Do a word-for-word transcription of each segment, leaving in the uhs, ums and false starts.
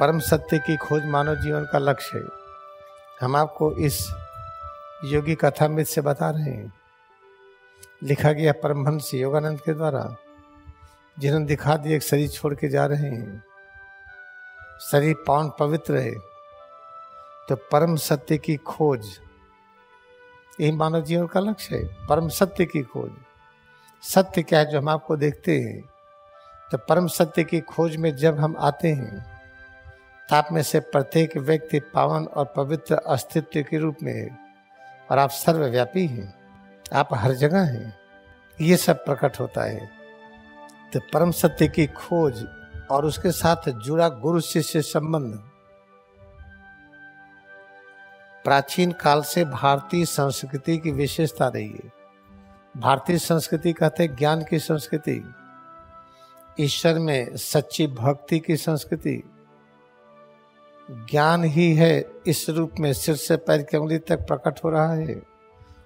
परम सत्य की खोज मानव जीवन का लक्ष्य है। हम आपको इस योगी कथामृत से बता रहे हैं, लिखा गया परमहंस योगानंद के द्वारा, जिन्होंने दिखा दिए शरीर छोड़ के जा रहे हैं, शरीर पावन पवित्र है। तो परम सत्य की खोज, यही मानव जीवन का लक्ष्य है, परम सत्य की खोज। सत्य क्या है जो हम आपको देखते हैं? तो परम सत्य की खोज में जब हम आते हैं, ताप में से प्रत्येक व्यक्ति पावन और पवित्र अस्तित्व के रूप में है, और आप सर्वव्यापी हैं, आप हर जगह हैं, ये सब प्रकट होता है। तो परम सत्य की खोज और उसके साथ जुड़ा गुरु शिष्य संबंध प्राचीन काल से भारतीय संस्कृति की विशेषता रही है। भारतीय संस्कृति कहते हैं ज्ञान की संस्कृति, ईश्वर में सच्ची भक्ति की संस्कृति। ज्ञान ही है इस रूप में सिर से पैर की उंगली तक प्रकट हो रहा है।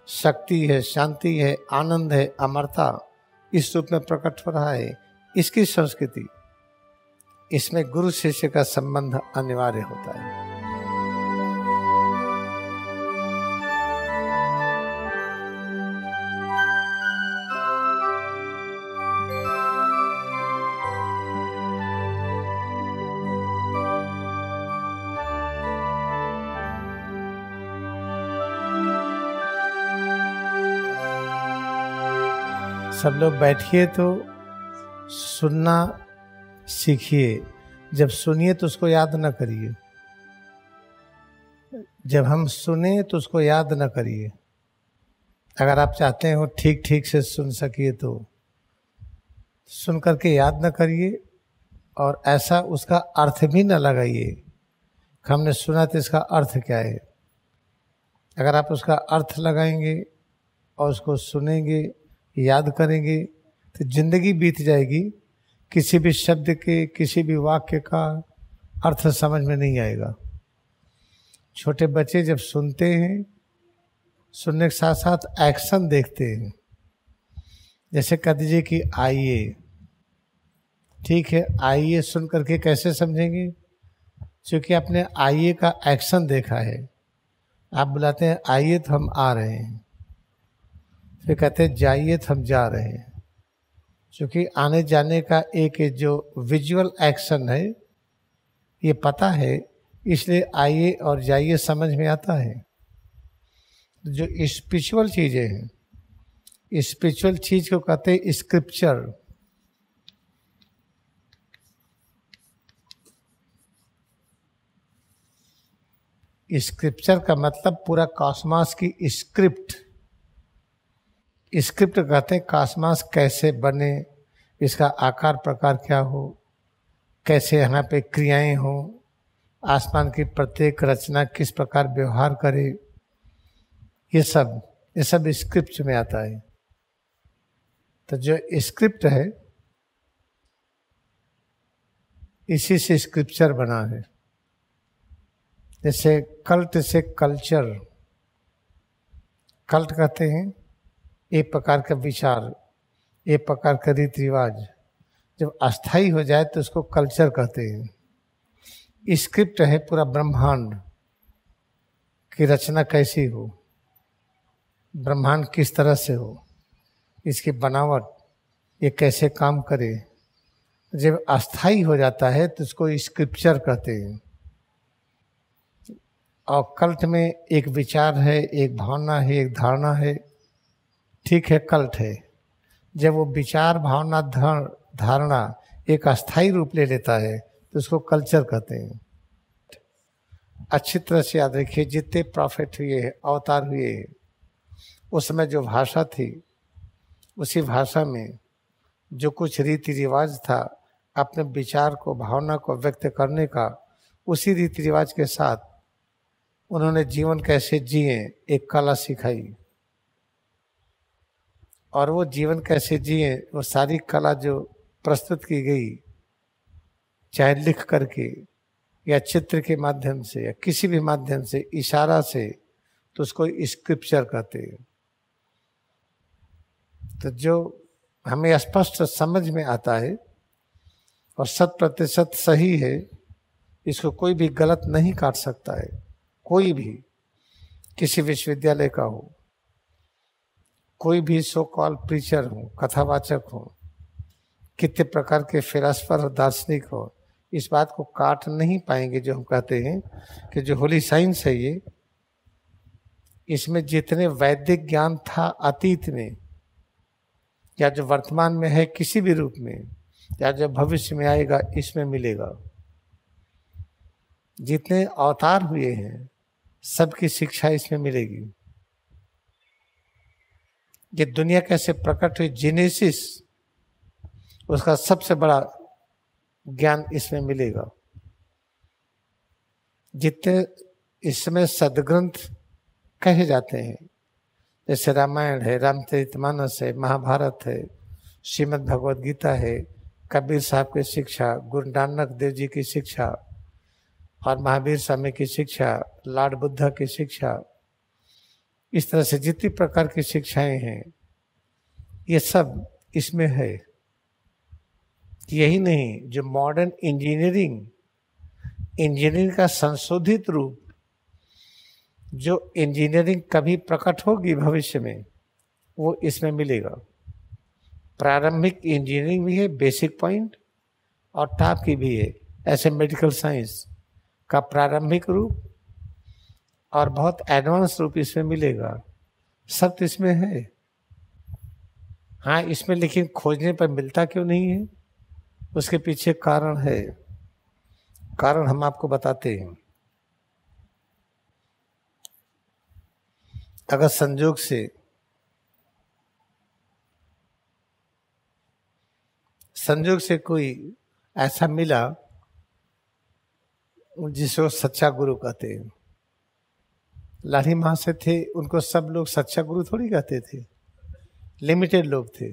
शक्ति है, शांति है, आनंद है, अमरता इस रूप में प्रकट हो रहा है। इसकी संस्कृति, इसमें गुरु शिष्य का संबंध अनिवार्य होता है। सब लोग बैठिए तो सुनना सीखिए। जब सुनिए तो उसको याद न करिए, जब हम सुने तो उसको याद न करिए। अगर आप चाहते हो ठीक ठीक से सुन सकिए तो सुन करके याद न करिए, और ऐसा उसका अर्थ भी न लगाइए। हमने सुना तो इसका अर्थ क्या है। अगर आप उसका अर्थ लगाएंगे और उसको सुनेंगे, याद करेंगे, तो जिंदगी बीत जाएगी। किसी भी शब्द के, किसी भी वाक्य का अर्थ समझ में नहीं आएगा। छोटे बच्चे जब सुनते हैं, सुनने के साथ साथ एक्शन देखते हैं। जैसे कह दीजिए कि आइए, ठीक है, आइए सुन करके कैसे समझेंगे? क्योंकि आपने आइए का एक्शन देखा है। आप बुलाते हैं आइए तो हम आ रहे हैं, फिर कहते हैं जाइए तो हम जा रहे हैं। क्योंकि आने जाने का एक जो विजुअल एक्शन है ये पता है, इसलिए आइए और जाइए समझ में आता है। जो स्पिरिचुअल चीज़ें हैं, स्पिरिचुअल चीज़ को कहते हैं स्क्रिप्चर। स्क्रिप्चर का मतलब पूरा कॉस्मास की स्क्रिप्ट, स्क्रिप्ट कहते हैं। कास्मास कैसे बने, इसका आकार प्रकार क्या हो, कैसे यहाँ पे क्रियाएं हो, आसमान की प्रत्येक रचना किस प्रकार व्यवहार करे, ये सब ये सब स्क्रिप्ट में आता है। तो जो स्क्रिप्ट है इसी से स्क्रिप्चर बना है। जैसे कल्ट से कल्चर, कल्ट कहते हैं एक प्रकार का विचार, एक प्रकार का रीति रिवाज। जब अस्थाई हो जाए तो उसको कल्चर कहते हैं। स्क्रिप्ट है पूरा ब्रह्मांड की रचना कैसी हो, ब्रह्मांड किस तरह से हो, इसकी बनावट, ये कैसे काम करे। जब अस्थाई हो जाता है तो उसको स्क्रिप्चर कहते हैं। और कल्ट में एक विचार है, एक भावना है, एक धारणा है, ठीक है, कल्ट है। जब वो विचार, भावना, धारणा एक अस्थायी रूप ले लेता है तो उसको कल्चर कहते हैं। अच्छी तरह से याद रखिए, जितने प्रॉफिट हुए, अवतार हुए, उस समय जो भाषा थी उसी भाषा में जो कुछ रीति रिवाज था अपने विचार को, भावना को व्यक्त करने का, उसी रीति रिवाज के साथ उन्होंने जीवन कैसे जिए एक कला सिखाई। और वो जीवन कैसे जिए, वो सारी कला जो प्रस्तुत की गई, चाहे लिख करके या चित्र के माध्यम से या किसी भी माध्यम से, इशारा से, तो उसको स्क्रिप्चर कहते हैं। तो जो हमें स्पष्ट समझ में आता है और शत प्रतिशत सही है, इसको कोई भी गलत नहीं काट सकता है, कोई भी, किसी विश्वविद्यालय का हो, कोई भी सो कॉल प्रीचर हो, कथावाचक हो, कितने प्रकार के फिलासफर और दार्शनिक हो, इस बात को काट नहीं पाएंगे। जो हम कहते हैं कि जो होली साइंस है ये, इसमें जितने वैदिक ज्ञान था अतीत में या जो वर्तमान में है किसी भी रूप में या जो भविष्य में आएगा, इसमें मिलेगा। जितने अवतार हुए हैं सबकी शिक्षा इसमें मिलेगी। ये दुनिया कैसे प्रकट हुई, जेनेसिस, उसका सबसे बड़ा ज्ञान इसमें मिलेगा। जितने इसमें सदग्रंथ कहे जाते हैं, जैसे रामायण है, रामचरितमानस है, महाभारत है, श्रीमद् भगवद गीता है, कबीर साहब की शिक्षा, गुरु नानक देव जी की शिक्षा और महावीर स्वामी की शिक्षा, लॉर्ड बुद्ध की शिक्षा, इस तरह से जितनी प्रकार की शिक्षाएं हैं ये सब इसमें है। यही नहीं, जो मॉडर्न इंजीनियरिंग, इंजीनियरिंग का संशोधित रूप, जो इंजीनियरिंग कभी प्रकट होगी भविष्य में, वो इसमें मिलेगा। प्रारंभिक इंजीनियरिंग भी है, बेसिक पॉइंट, और टॉप की भी है। ऐसे मेडिकल साइंस का प्रारंभिक रूप और बहुत एडवांस रूप इसमें मिलेगा। सब तो इसमें है। हाँ, इसमें लेकिन खोजने पर मिलता क्यों नहीं है, उसके पीछे कारण है। कारण हम आपको बताते हैं। अगर संयोग से संयोग से कोई ऐसा मिला जिसको सच्चा गुरु कहते हैं, लाहिड़ी महाशय थे, उनको सब लोग सच्चा गुरु थोड़ी कहते थे, लिमिटेड लोग थे।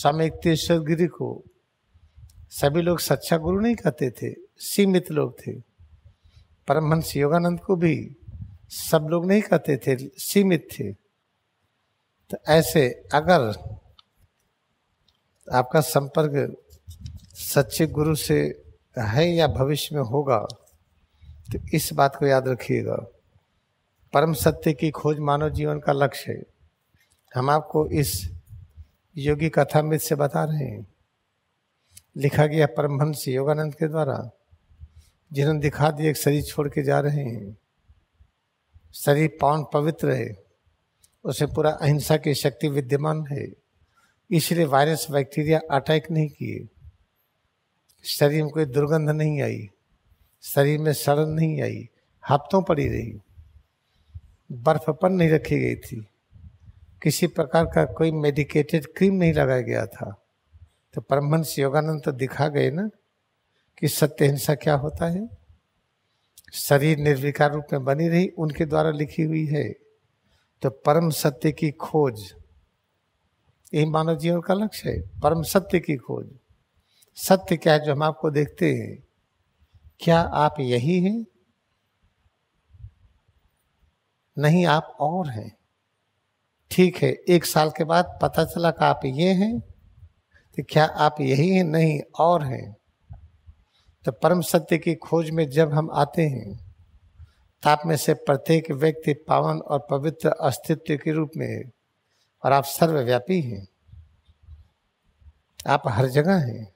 श्रीयुक्तेश्वर गिरी को सभी लोग सच्चा गुरु नहीं कहते थे, सीमित लोग थे। परमहंस योगानंद को भी सब लोग नहीं कहते थे, सीमित थे। तो ऐसे अगर आपका संपर्क सच्चे गुरु से है या भविष्य में होगा, तो इस बात को याद रखिएगा। परम सत्य की खोज मानव जीवन का लक्ष्य है। हम आपको इस योगी कथामृत से बता रहे हैं। लिखा गया परमहंस योगानंद के द्वारा, जिन्होंने दिखा दिए शरीर छोड़ के जा रहे हैं। शरीर पावन पवित्र है, उसे पूरा अहिंसा की शक्ति विद्यमान है, इसलिए वायरस बैक्टीरिया अटैक नहीं किए, शरीर में कोई दुर्गंध नहीं आई, शरीर में सड़न नहीं आई, हफ्तों पड़ी रही, बर्फ पर नहीं रखी गई थी, किसी प्रकार का कोई मेडिकेटेड क्रीम नहीं लगाया गया था। तो परमहंस योगानंद तो दिखा गए ना कि सत्य हिंसा क्या होता है। शरीर निर्विकार रूप में बनी रही, उनके द्वारा लिखी हुई है। तो परम सत्य की खोज, यही मानव जीवन का लक्ष्य है, परम सत्य की खोज। सत्य क्या है जो हम आपको देखते हैं? क्या आप यही हैं? नहीं, आप और हैं। ठीक है, एक साल के बाद पता चला कि आप ये हैं, तो क्या आप यही हैं? नहीं, और हैं। तो परम सत्य की खोज में जब हम आते हैं, ताप में से प्रत्येक व्यक्ति पावन और पवित्र अस्तित्व के रूप में है, और आप सर्वव्यापी हैं, आप हर जगह हैं।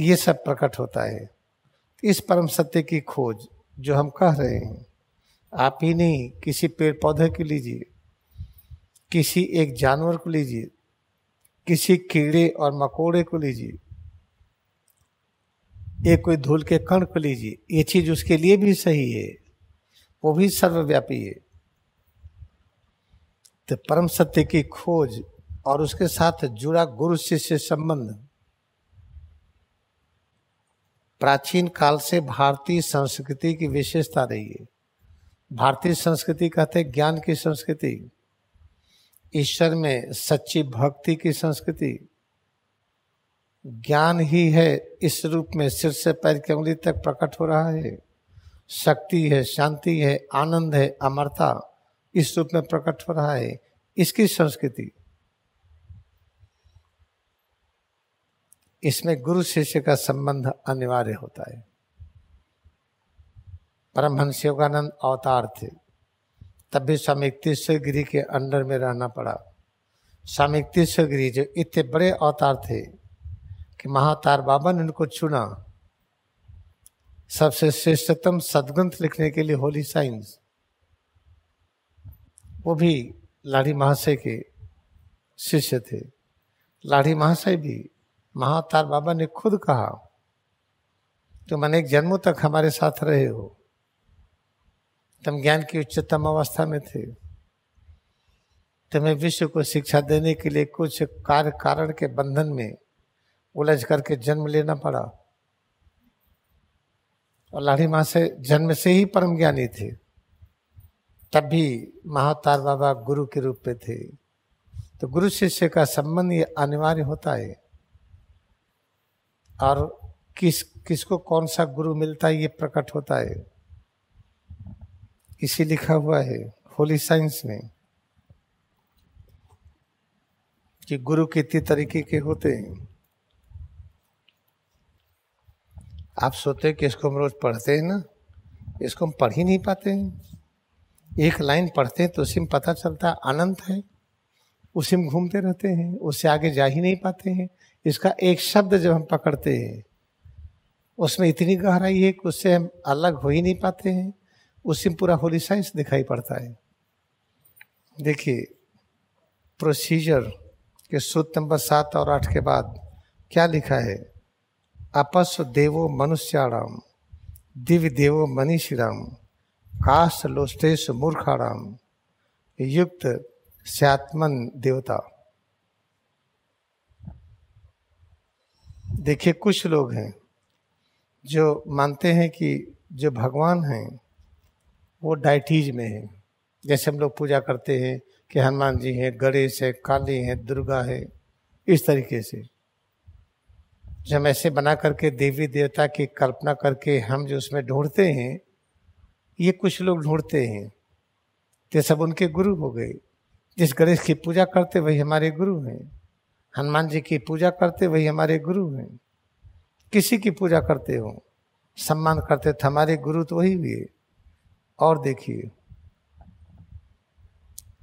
ये सब प्रकट होता है। इस परम सत्य की खोज जो हम कह रहे हैं, आप ही नहीं, किसी पेड़ पौधे को लीजिए, किसी एक जानवर को लीजिए, किसी कीड़े और मकोड़े को लीजिए, एक कोई धूल के कण को लीजिए, ये चीज उसके लिए भी सही है, वो भी सर्वव्यापी है। तो परम सत्य की खोज और उसके साथ जुड़ा गुरु शिष्य संबंध प्राचीन काल से भारतीय संस्कृति की विशेषता रही है। भारतीय संस्कृति कहते हैं ज्ञान की संस्कृति, ईश्वर में सच्ची भक्ति की संस्कृति। ज्ञान ही है इस रूप में सिर से पैर की उंगली तक प्रकट हो रहा है। शक्ति है, शांति है, आनंद है, अमरता इस रूप में प्रकट हो रहा है, इसकी संस्कृति। इसमें गुरु शिष्य का संबंध अनिवार्य होता है। परमहंस योगानंद अवतार थे, तब भी श्रीयुक्तेश्वर गिरी के अंडर में रहना पड़ा। श्रीयुक्तेश्वर गिरी जो इतने बड़े अवतार थे कि महावतार बाबा ने उनको चुना सबसे श्रेष्ठतम सदग्रंथ लिखने के लिए, होली साइंस, वो भी लाहिड़ी महाशय के शिष्य थे। लाहिड़ी महाशय भी महावतार बाबा ने खुद कहा, तुम अनेक जन्मों तक हमारे साथ रहे हो, तुम ज्ञान की उच्चतम अवस्था में थे, तुम्हें विश्व को शिक्षा देने के लिए कुछ कार्य कारण के बंधन में उलझ करके जन्म लेना पड़ा। और लाहिड़ी महाशय जन्म से ही परम ज्ञानी थे, तब भी महावतार बाबा गुरु के रूप में थे। तो गुरु शिष्य का संबंध ये अनिवार्य होता है, और किस किसको कौन सा गुरु मिलता है ये प्रकट होता है। इसी लिखा हुआ है होली साइंस में कि गुरु कितने तरीके के होते हैं। आप सोचते हैं कि इसको हम रोज पढ़ते हैं ना, इसको हम पढ़ ही नहीं पाते हैं। एक लाइन पढ़ते हैं तो उसी में पता चलता अनंत है, उसी में घूमते रहते हैं, उससे आगे जा ही नहीं पाते हैं। इसका एक शब्द जब हम पकड़ते हैं उसमें इतनी गहराई है कि उससे हम अलग हो ही नहीं पाते हैं, उसी में पूरा होली साइंस दिखाई पड़ता है। देखिए प्रोसीजर के सूत्र नंबर सात और आठ के बाद क्या लिखा है, अपस्व देवो मनुष्याणाम दिव्य देवो मनीषिणाम काश लोष्टेश मूर्खाणाम युक्त स्यात्मन देवता। देखिए कुछ लोग हैं जो मानते हैं कि जो भगवान हैं वो डाइटीज में हैं, जैसे हम लोग पूजा करते हैं कि हनुमान जी हैं, गणेश हैं, काली हैं, दुर्गा है, इस तरीके से जब ऐसे बना करके देवी देवता की कल्पना करके हम जो उसमें ढूंढते हैं, ये कुछ लोग ढूंढते हैं तो सब उनके गुरु हो गए। जिस गणेश की पूजा करते वही हमारे गुरु हैं, हनुमान जी की पूजा करते वही हमारे गुरु हैं, किसी की पूजा करते हो सम्मान करते तो हमारे गुरु तो वही हुए। और देखिए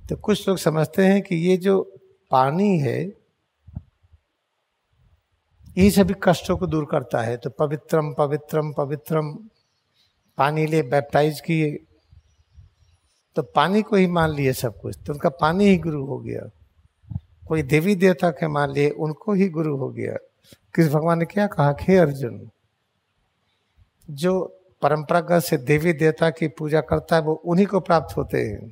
तो कुछ लोग समझते हैं कि ये जो पानी है ये सभी कष्टों को दूर करता है, तो पवित्रम पवित्रम पवित्रम पानी ले बैप्टाइज किए, तो पानी को ही मान लिए सब कुछ, तो उनका पानी ही गुरु हो गया। कोई देवी देवता के मान लिए, उनको ही गुरु हो गया। कृष्ण भगवान ने क्या कहा, हे अर्जुन, जो परंपरागत से देवी देवता की पूजा करता है वो उन्हीं को प्राप्त होते हैं,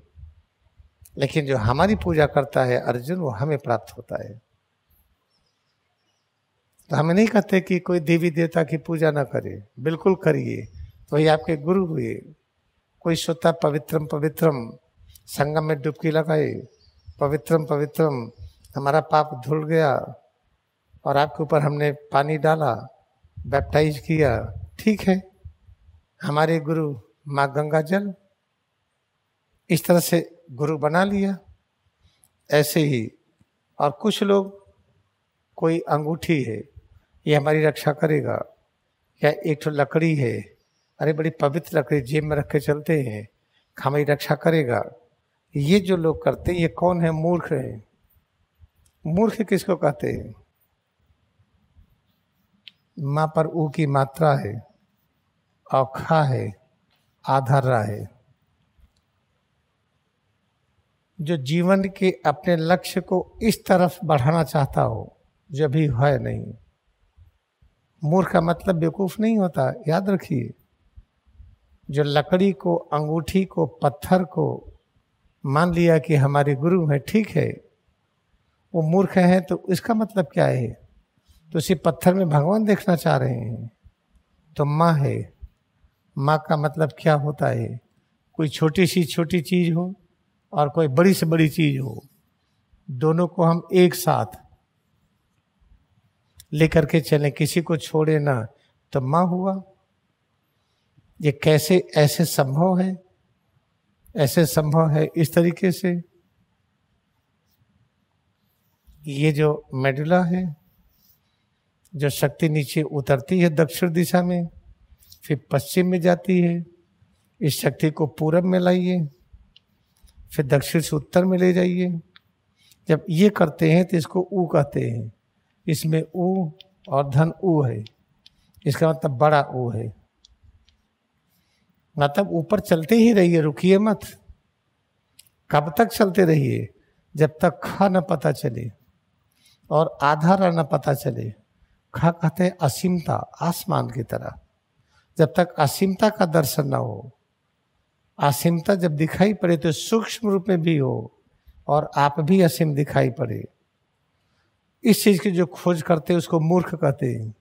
लेकिन जो हमारी पूजा करता है अर्जुन वो हमें प्राप्त होता है। तो हमें नहीं कहते कि कोई देवी देवता की पूजा ना करे, बिल्कुल करिए, वही आपके गुरु हुए। कोई सोता पवित्रम पवित्रम संगम में डुबकी लगाए, पवित्रम पवित्रम हमारा पाप धुल गया और आपके ऊपर हमने पानी डाला, बैप्टाइज किया, ठीक है हमारे गुरु, माँ गंगा जल, इस तरह से गुरु बना लिया। ऐसे ही और कुछ लोग, कोई अंगूठी है ये हमारी रक्षा करेगा, या एक तो लकड़ी है, अरे बड़ी पवित्र लकड़ी जेब में रख के चलते हैं, हमारी रक्षा करेगा। ये जो लोग करते हैं ये कौन है, मूर्ख है। मूर्ख किसको कहते हैं, माँ पर ऊ की मात्रा है, औखा है, आधारा है। जो जीवन के अपने लक्ष्य को इस तरफ बढ़ाना चाहता हो जो भी है नहीं, मूर्ख का मतलब बेवकूफ़ नहीं होता, याद रखिए। जो लकड़ी को, अंगूठी को, पत्थर को मान लिया कि हमारे गुरु हैं, ठीक है वो मूर्ख हैं, तो इसका मतलब क्या है, तो उसी पत्थर में भगवान देखना चाह रहे हैं। तो माँ है, माँ का मतलब क्या होता है, कोई छोटी सी छोटी चीज़ हो और कोई बड़ी से बड़ी चीज़ हो, दोनों को हम एक साथ लेकर के चलें, किसी को छोड़े ना, तो माँ हुआ। ये कैसे ऐसे संभव है, ऐसे संभव है इस तरीके से। ये जो मेडुला है, जो शक्ति नीचे उतरती है दक्षिण दिशा में, फिर पश्चिम में जाती है, इस शक्ति को पूरब में लाइए, फिर दक्षिण से उत्तर में ले जाइए। जब ये करते हैं तो इसको ऊ कहते हैं। इसमें ऊ और धन ऊ है, इसका मतलब बड़ा ऊ है। मतलब ऊपर चलते ही रहिए, रुकिए मत। कब तक चलते रहिए? जब तक खा न पता चले और आधा र न पता चले। खा कहते हैं असीमता, आसमान की तरह। जब तक असीमता का दर्शन ना हो, असीमता जब दिखाई पड़े तो सूक्ष्म रूप में भी हो और आप भी असीम दिखाई पड़े। इस चीज की जो खोज करते हैं उसको मूर्ख कहते हैं।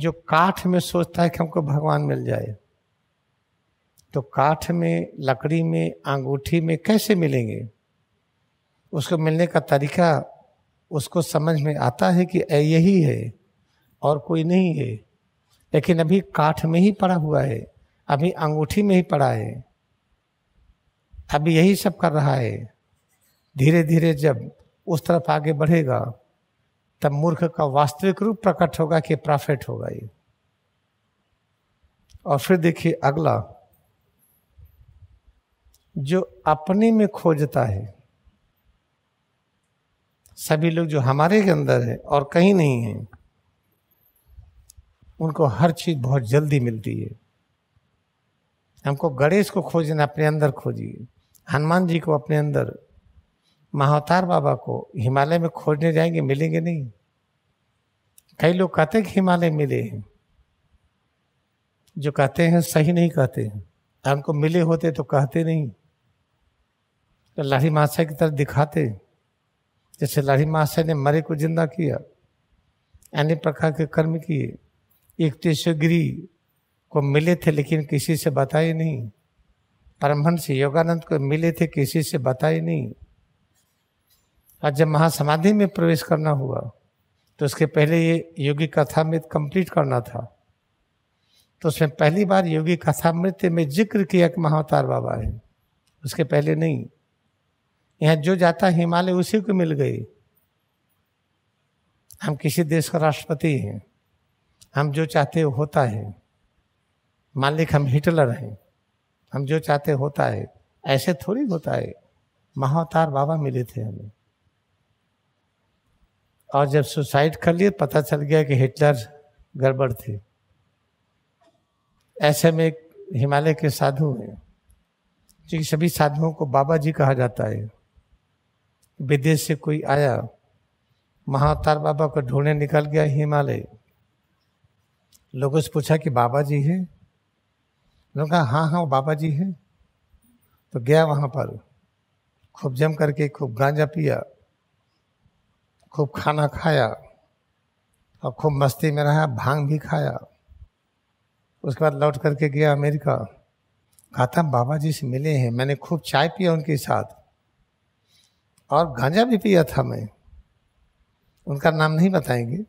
जो काठ में सोचता है कि हमको भगवान मिल जाए, तो काठ में, लकड़ी में, अंगूठी में कैसे मिलेंगे? उसको मिलने का तरीका उसको समझ में आता है कि यही है और कोई नहीं है, लेकिन अभी काठ में ही पड़ा हुआ है, अभी अंगूठी में ही पड़ा है, अभी यही सब कर रहा है। धीरे धीरे जब उस तरफ आगे बढ़ेगा तब मूर्ख का वास्तविक रूप प्रकट होगा कि प्रॉफिट होगा ये। और फिर देखिए अगला, जो अपने में खोजता है। सभी लोग जो हमारे के अंदर है और कहीं नहीं है, उनको हर चीज़ बहुत जल्दी मिलती है। हमको गणेश को खोजना, अपने अंदर खोजिए। हनुमान जी को अपने अंदर, महावतार बाबा को हिमालय में खोजने जाएंगे, मिलेंगे नहीं। कई लोग कहते हैं कि हिमालय मिले हैं, जो कहते हैं सही नहीं कहते हैं, और उनको मिले होते तो कहते नहीं, तो लाहिड़ी महाशय की तरह दिखाते। जैसे लाहिड़ी महाशय ने मरे को जिंदा किया, अनेक प्रकार के कर्म किए। श्रीयुक्तेश्वर गिरी को मिले थे लेकिन किसी से बताए नहीं। परमहंस योगानंद को मिले थे, किसी से बताए नहीं। और जब महासमाधि में प्रवेश करना हुआ तो उसके पहले ये योगी कथामृत कंप्लीट करना था, तो उसमें पहली बार योगी कथामृत में जिक्र किया कि महावतार बाबा है, उसके पहले नहीं। यहाँ जो जाता हिमालय उसी को मिल गई। हम किसी देश का राष्ट्रपति हैं, हम जो चाहते होता है। मान लीजिए हम हिटलर हैं, हम जो चाहते होता है, ऐसे थोड़ी होता है। महावतार बाबा मिले थे हमें, और जब सुसाइड कर लिए पता चल गया कि हिटलर गड़बड़ थे। ऐसे में हिमालय के साधु हैं, क्योंकि सभी साधुओं को बाबा जी कहा जाता है। विदेश से कोई आया, महावतार बाबा को ढूंढने निकल गया हिमालय। लोगों से पूछा कि बाबा जी हैं? लोगों कहा हाँ हाँ बाबा जी हैं। तो गया वहाँ पर, खूब जम करके, खूब गांजा पिया, खूब खाना खाया और खूब मस्ती में रहा, भांग भी खाया। उसके बाद लौट करके गया अमेरिका, कहता बाबा जी से मिले हैं, मैंने खूब चाय पिया उनके साथ और गांजा भी पिया था मैं। उनका नाम नहीं बताएंगे,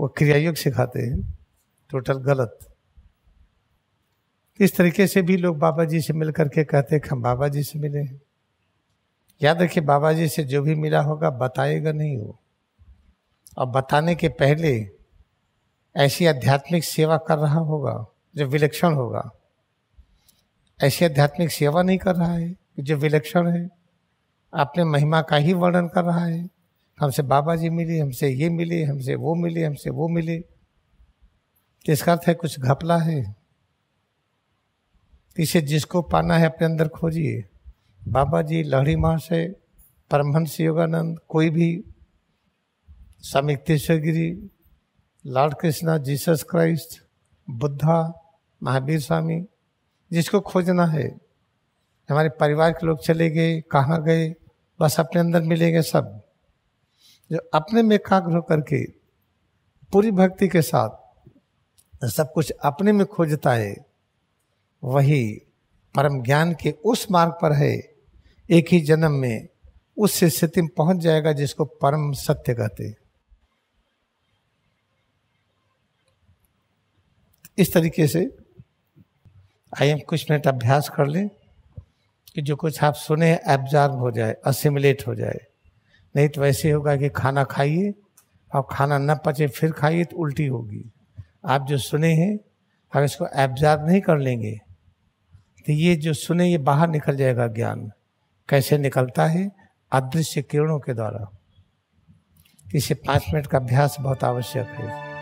वो क्रियायोग सिखाते हैं, टोटल गलत। इस तरीके से भी लोग बाबा जी से मिल करके कहते हैं हम बाबा जी से मिले हैं। याद रखिए, बाबा जी से जो भी मिला होगा बताएगा नहीं वो, और बताने के पहले ऐसी आध्यात्मिक सेवा कर रहा होगा जो विलक्षण होगा। ऐसी आध्यात्मिक सेवा नहीं कर रहा है जो विलक्षण है, अपने महिमा का ही वर्णन कर रहा है। हमसे बाबा जी मिले, हमसे ये मिले, हमसे वो मिले, हमसे वो मिले। इसका अर्थ है कुछ घपला है। इसे जिसको पाना है अपने अंदर खोजिए। बाबा जी, लाहिड़ी महाशय, परमहंस योगानंद, कोई भी, Sriyukteswar Giri, lord Krishna, Jesus Christ, Buddha, Mahavir Swami, जिसको खोजना है। हमारे परिवार के लोग चले गए, कहाँ गए, बस अपने अंदर मिलेंगे सब। जो अपने में एकाग्र होकर के पूरी भक्ति के साथ सब कुछ अपने में खोजता है, वही परम ज्ञान के उस मार्ग पर है। एक ही जन्म में उस स्थिति में पहुंच जाएगा जिसको परम सत्य कहते हैं। इस तरीके से आइए हम कुछ मिनट अभ्यास कर लें कि जो कुछ आप सुने एब्जॉर्ब हो जाए, असिमिलेट हो जाए। नहीं तो वैसे होगा कि खाना खाइए अब खाना न पचे फिर खाइए तो उल्टी होगी। आप जो सुने हैं हम इसको एब्जॉर्ब नहीं कर लेंगे तो ये जो सुने ये बाहर निकल जाएगा। ज्ञान कैसे निकलता है? अदृश्य किरणों के द्वारा। इसे पाँच मिनट का अभ्यास बहुत आवश्यक है।